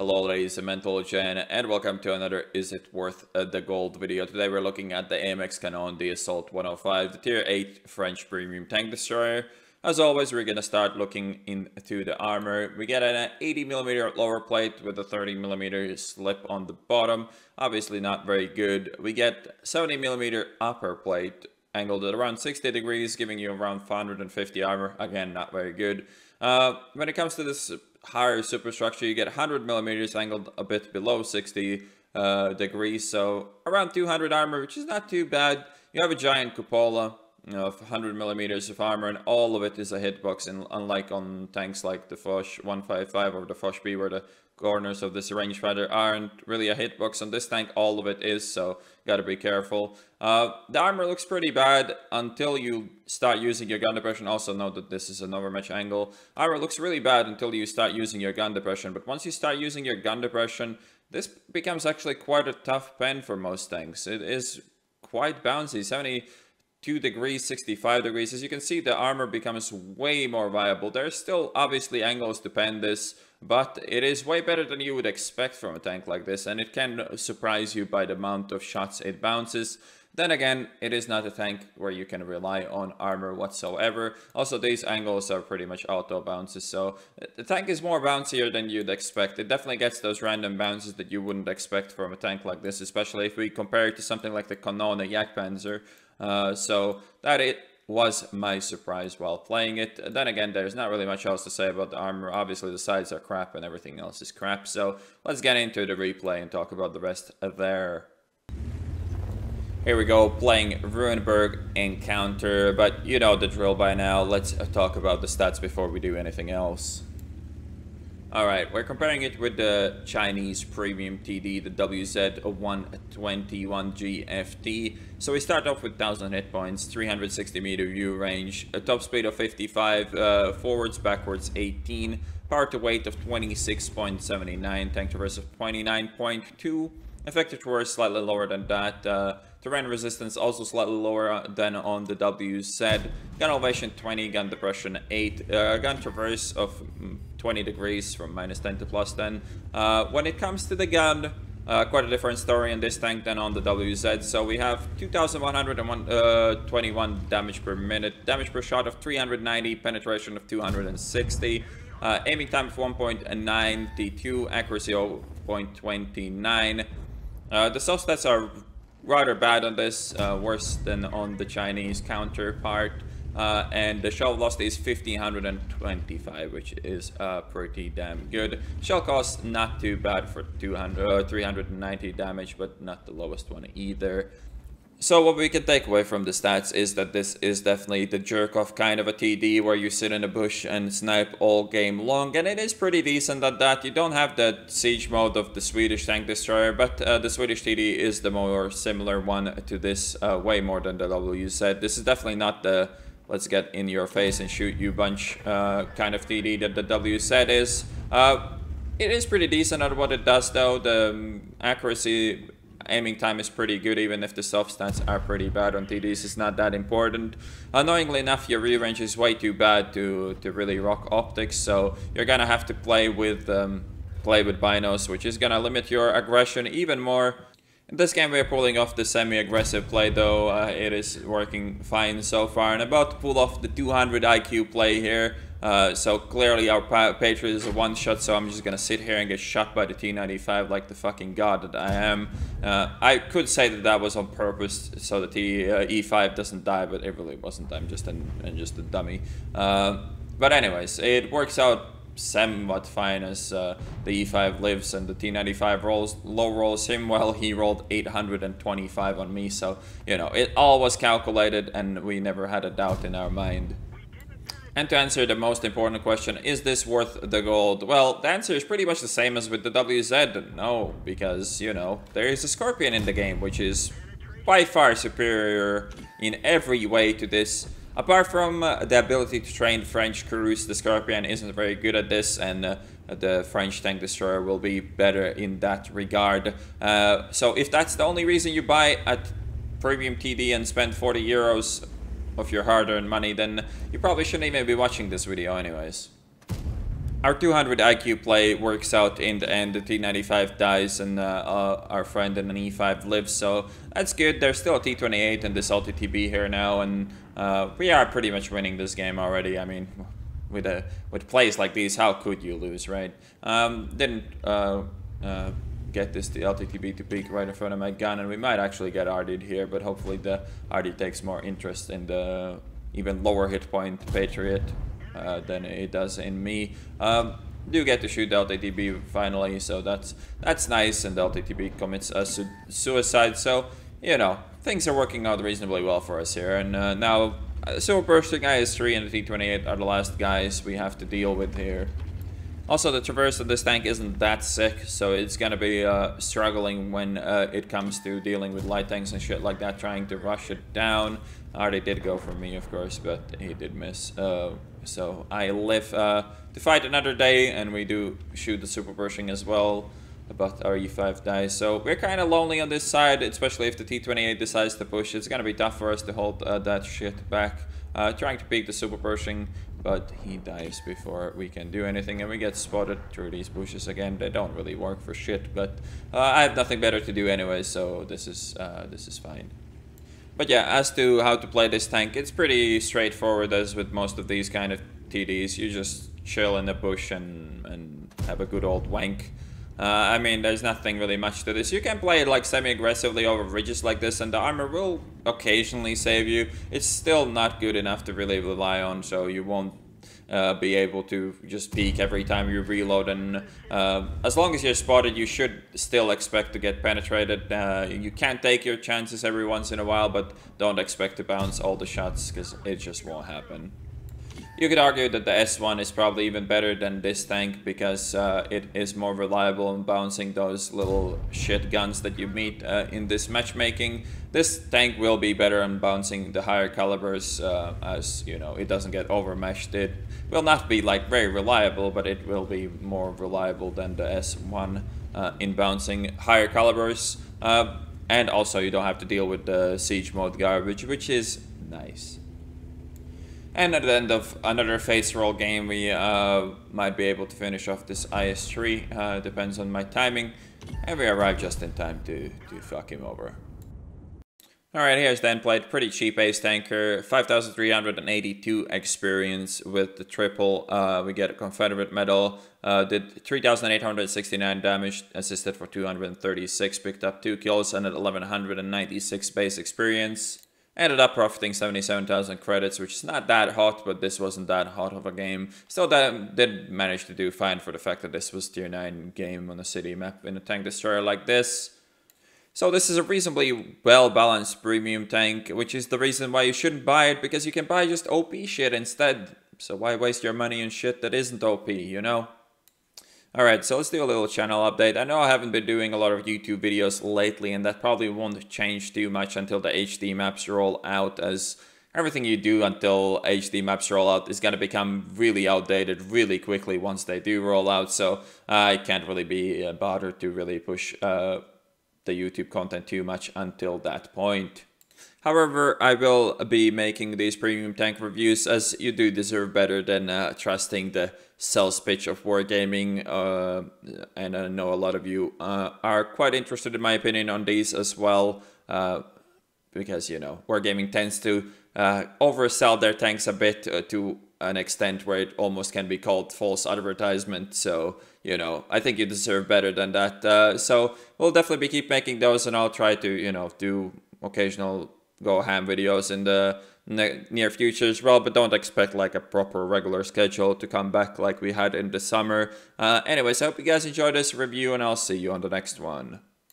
Hello ladies and gentlemen, and welcome to another Is It Worth the Gold video. Today we're looking at the AMX Canon, the Assault 105, the tier 8 French premium tank destroyer. As always, we're gonna start looking into the armor. We get an 80mm lower plate with a 30mm slip on the bottom, obviously not very good. We get 70mm upper plate angled at around 60 degrees, giving you around 450 armor, again not very good. When it comes to this higher superstructure, you get 100mm angled a bit below 60 degrees, so around 200 armor, which is not too bad. You have a giant cupola of 100mm of armor, and all of it is a hitbox, and unlike on tanks like the Foch 155 or the Foch B, where the corners of this rangefinder aren't really a hitbox, on this tank all of it is, so gotta be careful. The armor looks pretty bad until you start using your gun depression. Also note that this is an overmatch angle. Armor looks really bad until you start using your gun depression, but once you start using your gun depression, this becomes actually quite a tough pen for most tanks. It is quite bouncy, 72 degrees, 65 degrees. As you can see, the armor becomes way more viable. There's still obviously angles to pen this, but it is way better than you would expect from a tank like this, and it can surprise you by the amount of shots it bounces. Then again, it is not a tank where you can rely on armor whatsoever. Also, these angles are pretty much auto bounces, so the tank is more bouncier than you'd expect. It definitely gets those random bounces that you wouldn't expect from a tank like this, especially if we compare it to something like the Kanonenjagdpanzer. So that it was my surprise while playing it. Then again, there's not really much else to say about the armor. Obviously the sides are crap and everything else is crap, so let's get into the replay and talk about the rest there. Here we go, playing Runeberg Encounter, but you know the drill by now. Let's talk about the stats before we do anything else. Alright, we're comparing it with the Chinese premium TD, the WZ-121GFT. So we start off with 1000 hit points, 360 meter view range, a top speed of 55, forwards, backwards 18, power to weight of 26.79, tank traverse of 29.2, effective traverse slightly lower than that, terrain resistance also slightly lower than on the WZ, gun elevation 20, gun depression 8, gun traverse of 20 degrees from -10 to +10. When it comes to the gun, quite a different story in this tank than on the WZ. So we have 2,121 damage per minute, damage per shot of 390, penetration of 260, aiming time of 1.92, accuracy of 0.29. The soft stats are rather bad on this, worse than on the Chinese counterpart. And the shell velocity is 1525, which is pretty damn good. Shell cost not too bad for 390 damage, but not the lowest one either. So what we can take away from the stats is that this is definitely the jerk-off kind of a TD where you sit in a bush and snipe all game long, and it is pretty decent at that. You don't have the siege mode of the Swedish tank destroyer, but the Swedish TD is the more similar one to this, way more than the WZ. This is definitely not the let's get in your face and shoot you bunch kind of TD that the WZ is. It is pretty decent at what it does though. The accuracy, aiming time is pretty good, even if the soft stats are pretty bad on TDs. It's not that important. Annoyingly enough, your rear range is way too bad to really rock optics, so you're gonna have to play with binos, which is gonna limit your aggression even more. In this game, we are pulling off the semi-aggressive play, though it is working fine so far, and about to pull off the 200 IQ play here. So clearly our Patriot is a one-shot, so I'm just gonna sit here and get shot by the T95 like the fucking god that I am. I could say that that was on purpose, so the E5 doesn't die, but it really wasn't. I'm just a dummy. But anyways, it works out somewhat fine as the E5 lives and the T95 rolls him. Well, he rolled 825 on me, so you know it all was calculated and we never had a doubt in our mind. And to answer the most important question, is this worth the gold? Well, the answer is pretty much the same as with the WZ. No, because you know there is a Scorpion in the game, which is by far superior in every way to this. Apart from the ability to train French crews, the Scorpion isn't very good at this, and the French tank destroyer will be better in that regard. So if that's the only reason you buy at premium TD and spend 40 euros of your hard-earned money, then you probably shouldn't even be watching this video anyways. Our 200 IQ play works out in the end. The T95 dies and our friend in an E5 lives, so that's good. There's still a T28 and this LTTB here now, and we are pretty much winning this game already. I mean, with plays like these, how could you lose, right? Didn't get this LTTB to peek right in front of my gun, and we might actually get RD'd here, but hopefully the RD takes more interest in the even lower hit point Patriot than it does in me. Do get to shoot the LTTB finally, so that's nice, and the LTTB commits a suicide, so, you know, things are working out reasonably well for us here, and now Silver Bursting IS-3 and the T-28 are the last guys we have to deal with here. Also, the traverse of this tank isn't that sick, so it's gonna be struggling when it comes to dealing with light tanks and shit like that, trying to rush it down. They did go for me, of course, but he did miss. So I live to fight another day, and we do shoot the super bursting as well, but our E5 dies. So we're kind of lonely on this side, especially if the T-28 decides to push. It's gonna be tough for us to hold that shit back. Trying to peek the super bursting, but he dies before we can do anything, and we get spotted through these bushes again. They don't really work for shit, but I have nothing better to do anyway, so this is fine. But yeah, as to how to play this tank, it's pretty straightforward as with most of these kind of TDs. You just chill in the bush and have a good old wank. I mean, there's nothing really much to this. You can play it like semi-aggressively over ridges like this, and the armor will occasionally save you. It's still not good enough to really rely on, so you won't be able to just peek every time you reload, and as long as you're spotted, you should still expect to get penetrated. You can take your chances every once in a while, but don't expect to bounce all the shots, because it just won't happen. You could argue that the S1 is probably even better than this tank because it is more reliable in bouncing those little shit guns that you meet in this matchmaking. This tank will be better in bouncing the higher calibers as, you know, it doesn't get overmeshed. It will not be like very reliable, but it will be more reliable than the S1 in bouncing higher calibers. And also you don't have to deal with the siege mode garbage, which is nice. And at the end of another face roll game, we might be able to finish off this IS-3, depends on my timing, and we arrive just in time to fuck him over. Alright, here's the end plate. Pretty cheap ace tanker, 5,382 experience with the triple, we get a Confederate medal, did 3,869 damage, assisted for 236, picked up 2 kills and at 1,196 base experience. Ended up profiting 77,000 credits, which is not that hot, but this wasn't that hot of a game. Still, that did manage to do fine for the fact that this was tier 9 game on a city map in a tank destroyer like this. So this is a reasonably well-balanced premium tank, which is the reason why you shouldn't buy it, because you can buy just OP shit instead. So why waste your money on shit that isn't OP, you know? Alright, so let's do a little channel update. I know I haven't been doing a lot of YouTube videos lately, and that probably won't change too much until the HD maps roll out, as everything you do until HD maps roll out is going to become really outdated really quickly once they do roll out, so I can't really be bothered to really push the YouTube content too much until that point. However, I will be making these premium tank reviews, as you do deserve better than trusting the sales pitch of Wargaming, and I know a lot of you are quite interested in my opinion on these as well, because, you know, Wargaming tends to oversell their tanks a bit to an extent where it almost can be called false advertisement, so, you know, I think you deserve better than that, so we'll definitely keep making those, and I'll try to, you know, do occasional go ham videos in the near future as well, but don't expect like a proper regular schedule to come back like we had in the summer. Anyways, I hope you guys enjoyed this review, and I'll see you on the next one.